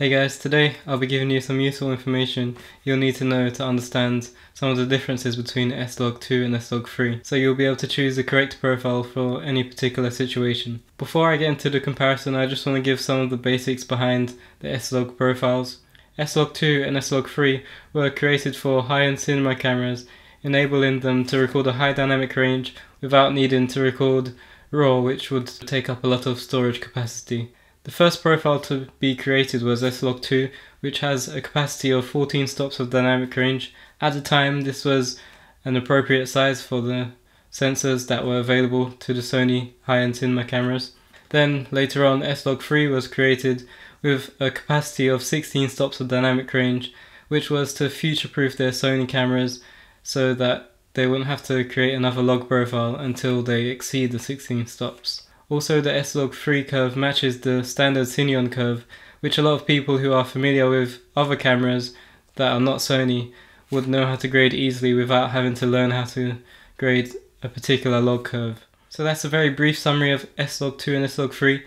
Hey guys, today I'll be giving you some useful information you'll need to know to understand some of the differences between S-Log2 and S-Log3, so you'll be able to choose the correct profile for any particular situation. Before I get into the comparison, I just want to give some of the basics behind the S-Log profiles. S-Log2 and S-Log3 were created for high-end cinema cameras, enabling them to record a high dynamic range without needing to record RAW, which would take up a lot of storage capacity. The first profile to be created was S-Log2, which has a capacity of 14 stops of dynamic range. At the time, this was an appropriate size for the sensors that were available to the Sony high-end cinema cameras. Then later on, S-Log3 was created with a capacity of 16 stops of dynamic range, which was to future-proof their Sony cameras so that they wouldn't have to create another log profile until they exceed the 16 stops. Also, the S-Log3 curve matches the standard Cineon curve, which a lot of people who are familiar with other cameras that are not Sony would know how to grade easily without having to learn how to grade a particular log curve. So that's a very brief summary of S-Log2 and S-Log3.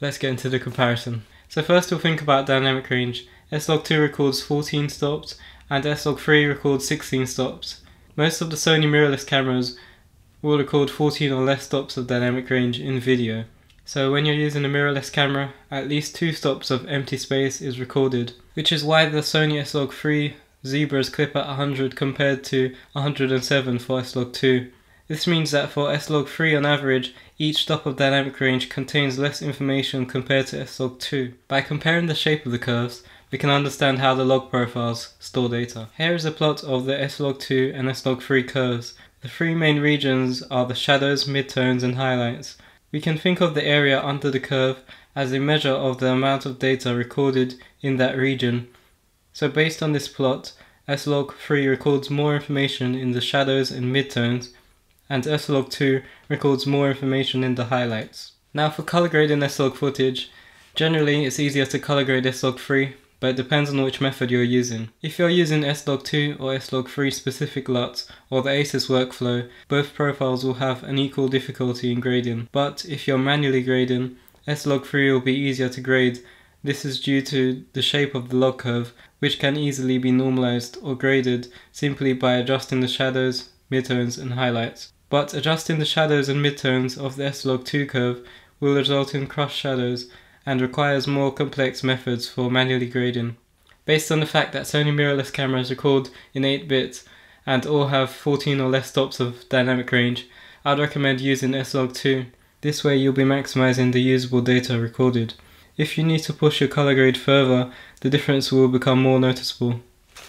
Let's get into the comparison. So first we'll think about dynamic range. S-Log2 records 14 stops and S-Log3 records 16 stops. Most of the Sony mirrorless cameras will record 14 or less stops of dynamic range in video. So when you're using a mirrorless camera, at least 2 stops of empty space is recorded, which is why the Sony S-Log3 Zebras clip at 100 compared to 107 for S-Log2. This means that for S-Log3 on average, each stop of dynamic range contains less information compared to S-Log2. By comparing the shape of the curves, we can understand how the log profiles store data. Here is a plot of the S-Log2 and S-Log3 curves. The three main regions are the shadows, midtones and highlights. We can think of the area under the curve as a measure of the amount of data recorded in that region. So based on this plot, S-Log3 records more information in the shadows and midtones, and S-Log2 records more information in the highlights. Now for color grading S-Log footage, generally it's easier to color grade S-Log3, but it depends on which method you're using. If you're using S-Log2 or S-Log3 specific LUTs or the ACES workflow, both profiles will have an equal difficulty in grading. But if you're manually grading, S-Log3 will be easier to grade. This is due to the shape of the log curve, which can easily be normalized or graded simply by adjusting the shadows, midtones and highlights. But adjusting the shadows and midtones of the S-Log2 curve will result in crushed shadows and requires more complex methods for manually grading. Based on the fact that Sony mirrorless cameras record in 8 bits and all have 14 or less stops of dynamic range, I'd recommend using S-Log2. This way you'll be maximizing the usable data recorded. If you need to push your color grade further, the difference will become more noticeable.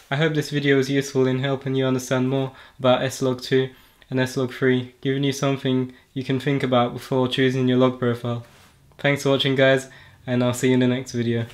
I hope this video was useful in helping you understand more about S-Log2 and S-Log3, giving you something you can think about before choosing your log profile. Thanks for watching guys, and I'll see you in the next video.